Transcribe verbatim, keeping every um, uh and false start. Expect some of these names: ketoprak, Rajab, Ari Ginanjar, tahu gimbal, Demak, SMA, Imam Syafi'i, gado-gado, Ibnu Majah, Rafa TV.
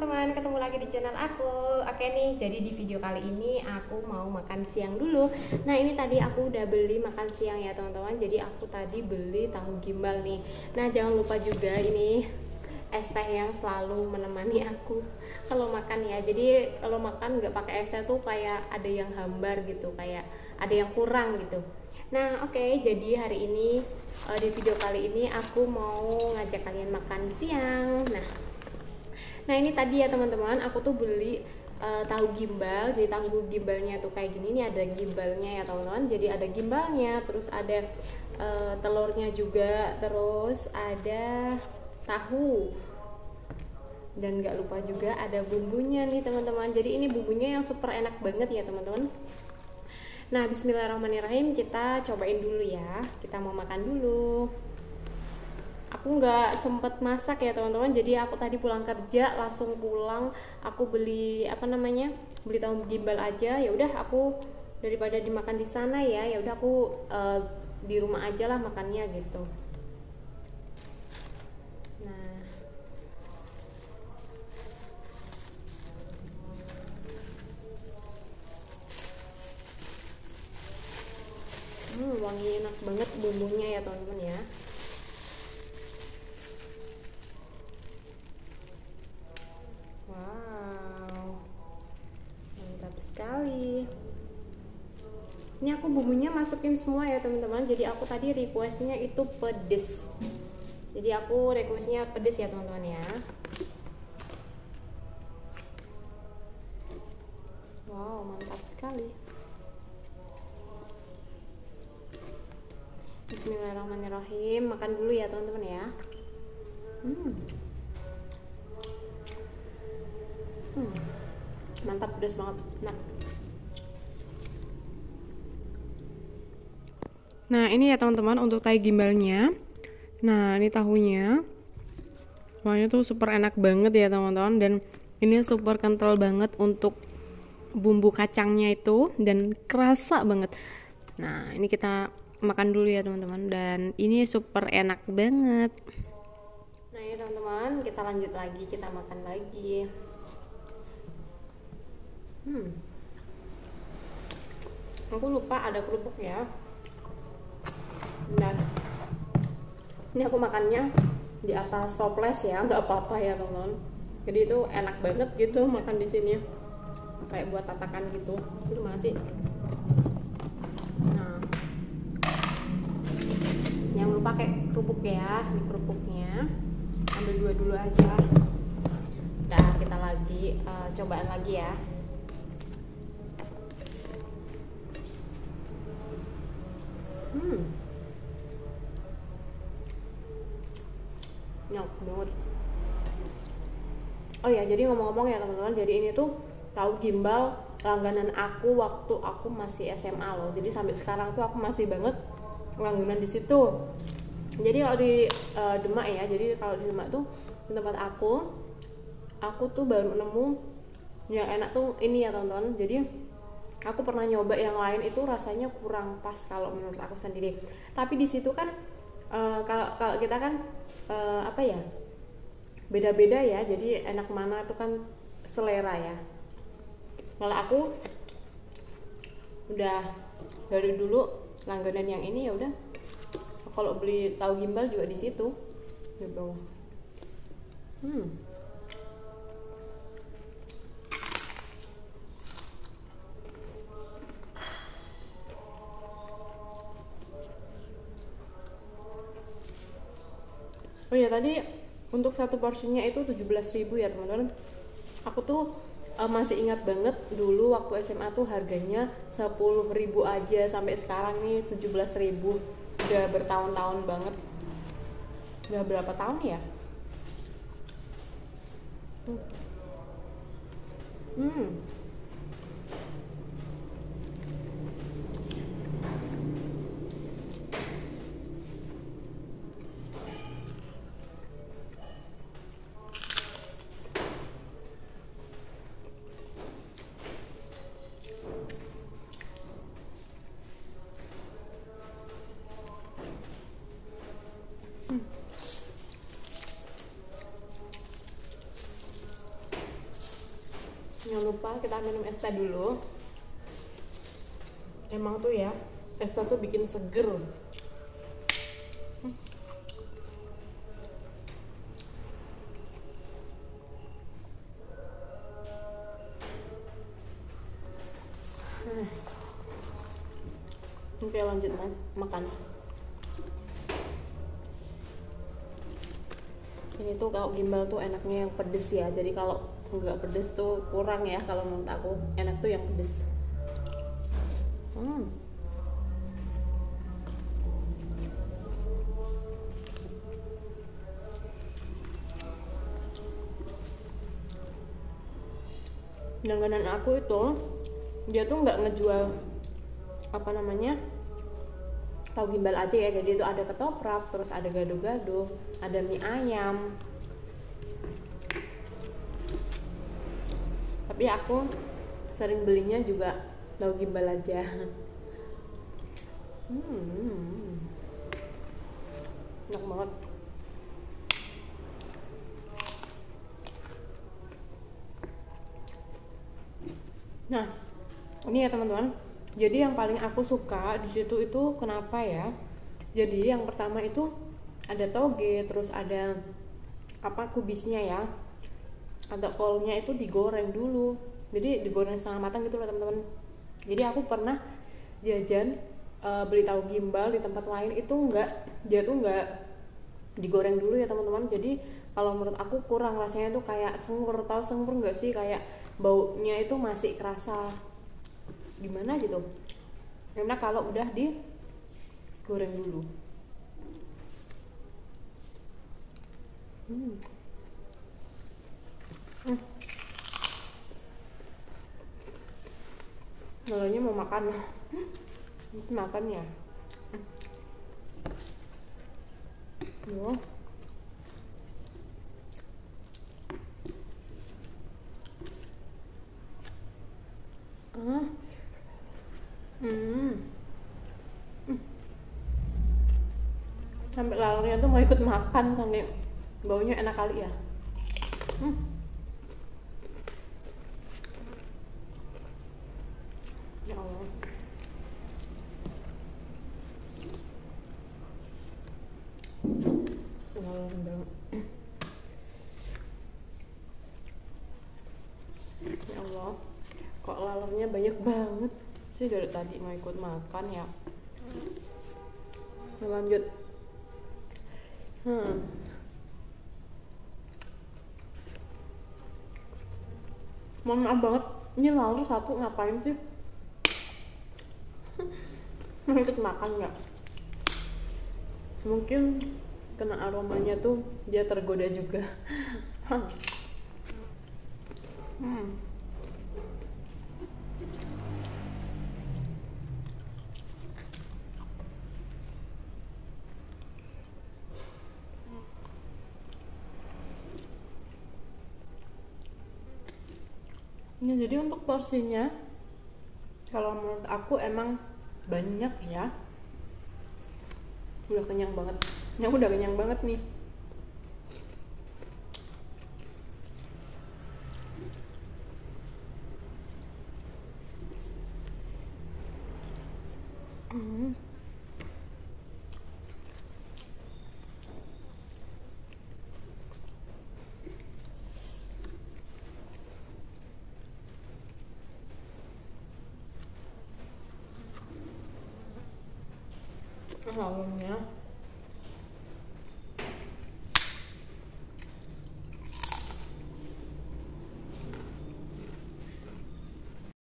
teman-teman, ketemu lagi di channel aku. Oke nih, jadi di video kali ini aku mau makan siang dulu. Nah ini tadi aku udah beli makan siang ya teman-teman. Jadi aku tadi beli tahu gimbal nih. Nah jangan lupa juga ini es teh yang selalu menemani aku kalau makan ya. Jadi kalau makan nggak pakai es teh tuh kayak ada yang hambar gitu, kayak ada yang kurang gitu. Nah oke, okay, jadi hari ini di video kali ini aku mau ngajak kalian makan siang. Nah Nah ini tadi ya teman-teman, aku tuh beli uh, tahu gimbal. Jadi tahu gimbalnya tuh kayak gini, ini ada gimbalnya ya teman-teman. Jadi ada gimbalnya, terus ada uh, telurnya juga, terus ada tahu. Dan gak lupa juga ada bumbunya nih teman-teman. Jadi ini bumbunya yang super enak banget ya teman-teman. Nah bismillahirrahmanirrahim, kita cobain dulu ya. Kita mau makan dulu. Aku nggak sempet masak ya teman-teman, jadi aku tadi pulang kerja langsung pulang, aku beli apa namanya beli tahu gimbal aja. Ya udah, aku daripada dimakan di sana ya, ya udah aku uh, di rumah aja lah makannya gitu. Nah hmm, wanginya enak banget, bumbunya ya teman-teman ya. Ini aku bumbunya masukin semua ya teman-teman. Jadi aku tadi requestnya itu pedes. Jadi aku requestnya pedes ya teman-teman ya. Wow, mantap sekali. Bismillahirrahmanirrahim. Makan dulu ya teman-teman ya. Hmm. Hmm. Mantap, pedes banget. Nah. Nah ini ya teman-teman untuk tahu gimbalnya. Nah ini tahunya, warnanya tuh super enak banget ya teman-teman. Dan ini super kental banget untuk bumbu kacangnya itu, dan kerasa banget. Nah ini kita makan dulu ya teman-teman. Dan ini super enak banget. Nah ini teman-teman, kita lanjut lagi, kita makan lagi. Hmm. Aku lupa ada kerupuk ya. Dan ini aku makannya di atas toples ya, nggak apa-apa ya teman-teman. Jadi itu enak banget gitu makan di sini, kayak buat tatakan gitu. Gimana sih? Nah, jangan lupa pakai kerupuk ya. Ini kerupuknya, ambil dua dulu aja. Nah, kita lagi uh, cobaan lagi ya. Hmm. Nyok banget. Oh ya, jadi ngomong-ngomong ya teman-teman, jadi ini tuh tahu gimbal langganan aku waktu aku masih S M A loh. Jadi sampai sekarang tuh aku masih banget langganan di situ. Jadi kalau di uh, Demak ya, jadi kalau di Demak tuh di tempat aku, aku tuh baru nemu yang enak tuh ini ya teman-teman. Jadi aku pernah nyoba yang lain, itu rasanya kurang pas kalau menurut aku sendiri. Tapi di situ kan Uh, kalau kalau kita kan uh, apa ya, beda-beda ya, jadi enak mana itu kan selera ya. Kalau aku udah dari dulu langganan yang ini ya udah. Kalau beli tahu gimbal juga di situ. Gitu. Hmm. Oh ya, tadi untuk satu porsinya itu tujuh belas ribu ya teman-teman. Aku tuh e, masih ingat banget dulu waktu S M A tuh harganya sepuluh ribu aja, sampai sekarang nih tujuh belas ribu. Udah bertahun-tahun banget. Udah berapa tahun ya? Hmm. Jangan lupa kita minum es teh dulu. Emang tuh ya, es teh tuh bikin seger. Hmm. Oke, lanjut mas, makan. Ini tuh kalau gimbal tuh enaknya yang pedes ya, jadi kalau nggak pedes tuh kurang ya, kalau menurut aku enak tuh yang pedes. hmm. Langganan aku itu dia tuh nggak ngejual apa namanya tahu gimbal aja ya, jadi itu ada ketoprak, terus ada gado-gado, ada mie ayam. Tapi aku sering belinya juga tahu gimbal aja. hmm. Enak banget. Nah, ini ya teman-teman, jadi yang paling aku suka di situ itu kenapa ya? Jadi yang pertama itu ada toge, terus ada apa kubisnya ya, ada kolnya itu digoreng dulu, jadi digoreng setengah matang gitu loh teman-teman. Jadi aku pernah jajan e, beli tahu gimbal di tempat lain itu enggak, dia tuh enggak digoreng dulu ya teman-teman. Jadi kalau menurut aku kurang rasanya tuh kayak sengur, tahu sengur enggak sih, kayak baunya itu masih kerasa gimana gitu, karena kalau udah digoreng dulu. hmm. Hmm. Nolanya mau makan, hmm. makan ya. hmm. Hmm. Hmm. Hmm. Sampai lalurnya tuh mau ikut makan, sampai baunya enak kali ya. Hmm. Ya Allah. Ya Allah. Kok lalurnya banyak banget. Jadi dari tadi mau ikut makan ya. Lanjut. Hmm. Mohon maaf banget, ini lalu satu ngapain sih? Mau ikut makan nggak? Mungkin kena aromanya tuh dia tergoda juga. hmm. Ini jadi untuk porsinya kalau menurut aku emang banyak ya. Udah kenyang banget. Ya udah kenyang banget nih. Hmm. Halumnya